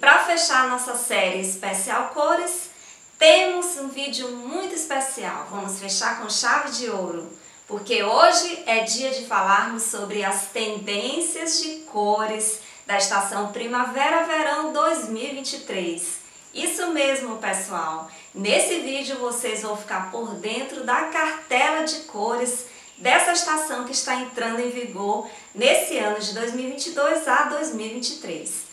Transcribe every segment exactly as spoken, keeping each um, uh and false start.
Para fechar nossa série especial cores, temos um vídeo muito especial. Vamos fechar com chave de ouro, porque hoje é dia de falarmos sobre as tendências de cores da estação Primavera-Verão dois mil e vinte e três. Isso mesmo, pessoal. Nesse vídeo vocês vão ficar por dentro da cartela de cores dessa estação que está entrando em vigor nesse ano de dois mil e vinte e dois a dois mil e vinte e três.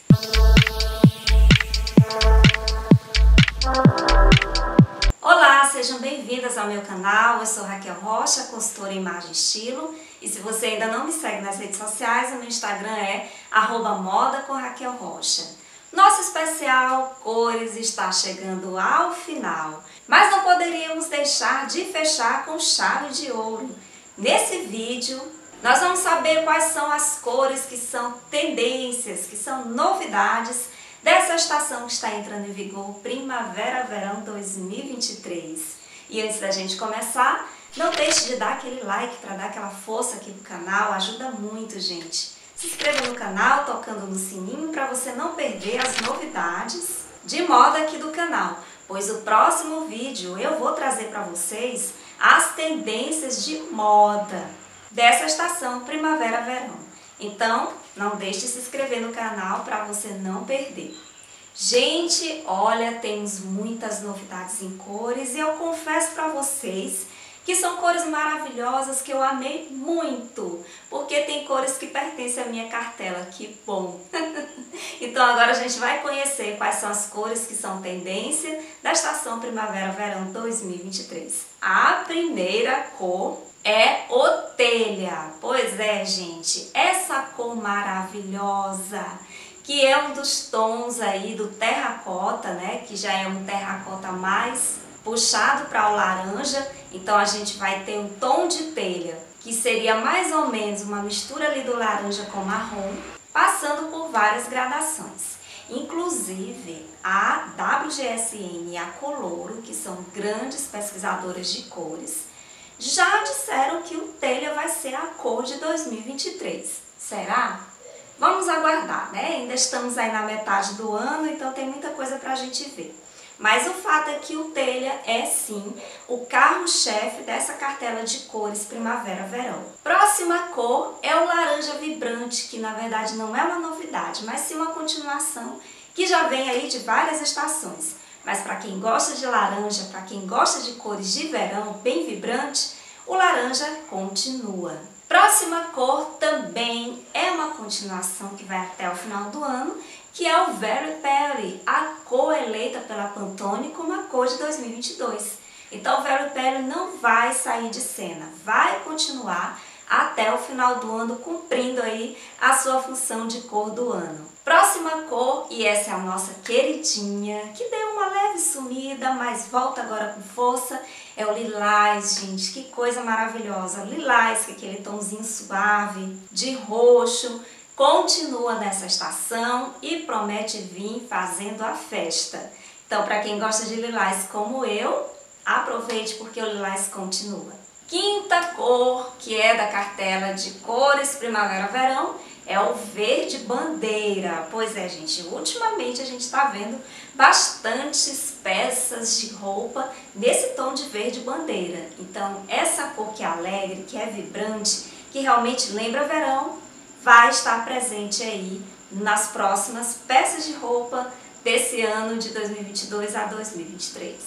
Olá, sejam bem-vindas ao meu canal. Eu sou Raquel Rocha, consultora em imagem e estilo. E se você ainda não me segue nas redes sociais, o meu Instagram é arroba moda com Raquel Rocha. Nosso especial cores está chegando ao final, mas não poderíamos deixar de fechar com chave de ouro. Nesse vídeo, nós vamos saber quais são as cores que são tendências, que são novidades dessa estação que está entrando em vigor, Primavera-Verão dois mil e vinte e três. E antes da gente começar, não deixe de dar aquele like para dar aquela força aqui pro canal, ajuda muito, gente. Se inscreva no canal, tocando no sininho para você não perder as novidades de moda aqui do canal, pois o próximo vídeo eu vou trazer para vocês as tendências de moda dessa estação Primavera-Verão. Então, não deixe de se inscrever no canal para você não perder. Gente, olha, temos muitas novidades em cores e eu confesso para vocês que são cores maravilhosas que eu amei muito, porque tem cores que pertencem à minha cartela, que bom! Então agora a gente vai conhecer quais são as cores que são tendência da estação Primavera-Verão dois mil e vinte e três. A primeira cor é o telha. Pois é, gente, essa cor maravilhosa, que é um dos tons aí do terracota, né, que já é um terracota mais puxado para o laranja, então a gente vai ter um tom de telha, que seria mais ou menos uma mistura ali do laranja com marrom, passando por várias gradações. Inclusive, a W G S N e a Coloro, que são grandes pesquisadoras de cores, já disseram que o telha vai ser a cor de dois mil e vinte e três. Será? Vamos aguardar, né? Ainda estamos aí na metade do ano, então tem muita coisa pra gente ver. Mas o fato é que o telha é sim o carro-chefe dessa cartela de cores primavera-verão. Próxima cor é o laranja vibrante, que na verdade não é uma novidade, mas sim uma continuação que já vem aí de várias estações. Mas para quem gosta de laranja, para quem gosta de cores de verão bem vibrante, o laranja continua. Próxima cor também é uma continuação que vai até o final do ano, que é o Very Peri, a cor eleita pela Pantone como a cor de dois mil e vinte e dois. Então o Very Peri não vai sair de cena, vai continuar até o final do ano, cumprindo aí a sua função de cor do ano. Próxima cor, e essa é a nossa queridinha, que deu uma leve sumida, mas volta agora com força, é o lilás, gente, que coisa maravilhosa. O lilás, que é aquele tonzinho suave de roxo, continua nessa estação e promete vir fazendo a festa. Então, para quem gosta de lilás como eu, aproveite, porque o lilás continua. Quinta cor, que é da cartela de cores primavera-verão, é o verde bandeira. Pois é, gente, ultimamente a gente está vendo bastantes peças de roupa nesse tom de verde bandeira. Então, essa cor que é alegre, que é vibrante, que realmente lembra verão, vai estar presente aí nas próximas peças de roupa desse ano de dois mil e vinte e dois a dois mil e vinte e três.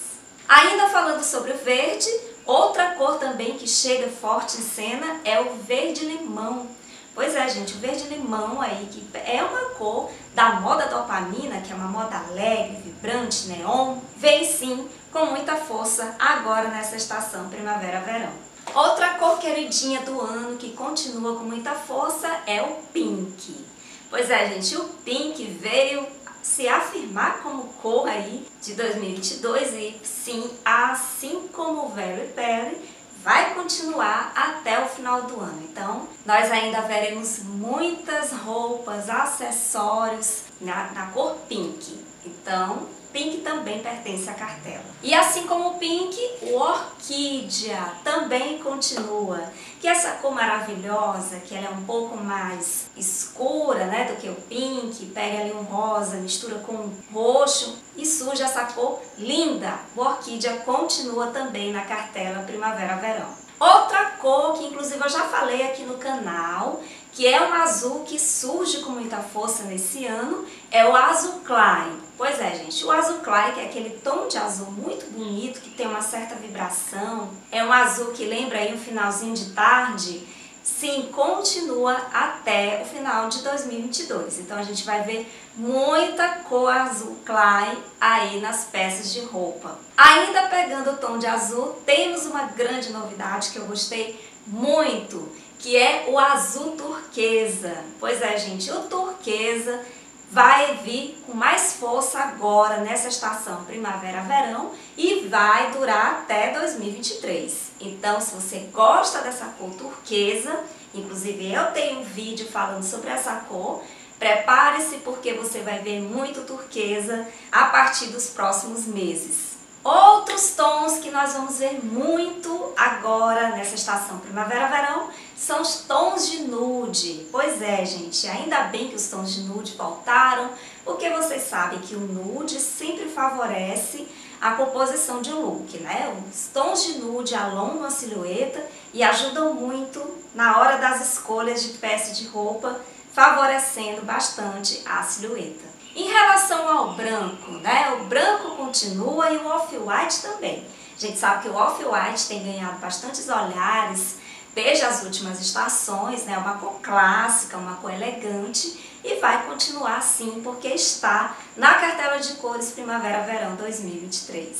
Ainda falando sobre o verde, outra cor também que chega forte em cena é o verde-limão. Pois é, gente, o verde-limão aí, que é uma cor da moda dopamina, que é uma moda alegre, vibrante, neon, vem sim com muita força agora nessa estação primavera-verão. Outra cor queridinha do ano que continua com muita força é o pink. Pois é, gente, o pink veio se afirmar como cor aí de dois mil e vinte e dois e sim, assim como o Very Peri, vai continuar até o final do ano. Então, nós ainda veremos muitas roupas, acessórios na, na cor pink. Então, Pink também pertence à cartela. E assim como o pink, o orquídea também continua, que essa cor maravilhosa, que ela é um pouco mais escura, né, do que o pink, pega ali um rosa, mistura com um roxo e surge essa cor linda. O orquídea continua também na cartela primavera-verão. Outra cor que inclusive eu já falei aqui no canal, que é um azul que surge com muita força nesse ano, é o azul claro. Pois é, gente, o azul claro, que é aquele tom de azul muito bonito, que tem uma certa vibração, é um azul que lembra aí um finalzinho de tarde, sim, continua até o final de dois mil e vinte e dois. Então a gente vai ver muita cor azul claro aí nas peças de roupa. Ainda pegando o tom de azul, temos uma grande novidade que eu gostei muito, que é o azul turquesa. Pois é, gente, o turquesa vai vir com mais força agora nessa estação primavera-verão e vai durar até dois mil e vinte e três. Então, se você gosta dessa cor turquesa, inclusive eu tenho um vídeo falando sobre essa cor, prepare-se porque você vai ver muito turquesa a partir dos próximos meses. Outros tons que nós vamos ver muito agora nessa estação primavera-verão são os tons de nude. Pois é, gente, ainda bem que os tons de nude voltaram, porque vocês sabem que o nude sempre favorece a composição de um look, né? Os tons de nude alongam a silhueta e ajudam muito na hora das escolhas de peça de roupa, favorecendo bastante a silhueta. Em relação ao branco, né? O branco continua e o off-white também. A gente sabe que o off-white tem ganhado bastantes olhares desde as últimas estações, né? Uma cor clássica, uma cor elegante, e vai continuar assim porque está na cartela de cores primavera-verão dois mil e vinte e três.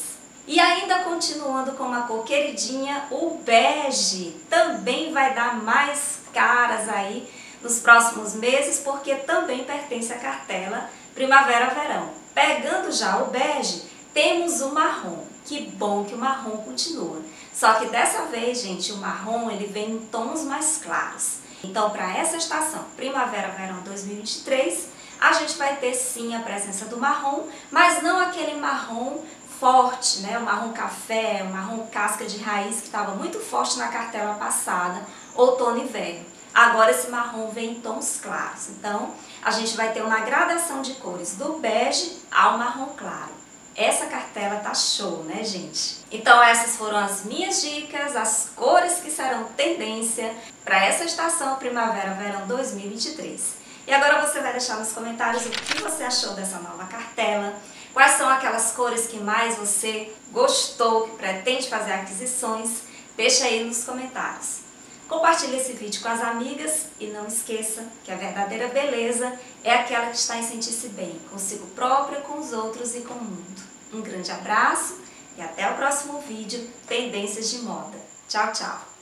E ainda continuando com uma cor queridinha, o bege também vai dar mais caras aí nos próximos meses, porque também pertence à cartela primavera-verão. Pegando já o bege, temos o marrom. Que bom que o marrom continua. Só que dessa vez, gente, o marrom ele vem em tons mais claros. Então, para essa estação primavera-verão dois mil e vinte e três, a gente vai ter sim a presença do marrom, mas não aquele marrom forte, né? O marrom café, o marrom casca de raiz, que estava muito forte na cartela passada, outono e inverno. Agora esse marrom vem em tons claros, então a gente vai ter uma gradação de cores do bege ao marrom claro. Essa cartela tá show, né, gente? Então essas foram as minhas dicas, as cores que serão tendência para essa estação primavera-verão dois mil e vinte e três. E agora você vai deixar nos comentários o que você achou dessa nova cartela, quais são aquelas cores que mais você gostou, que pretende fazer aquisições, deixa aí nos comentários. Compartilhe esse vídeo com as amigas e não esqueça que a verdadeira beleza é aquela que está em sentir-se bem consigo própria, com os outros e com o mundo. Um grande abraço e até o próximo vídeo, Tendências de Moda. Tchau, tchau!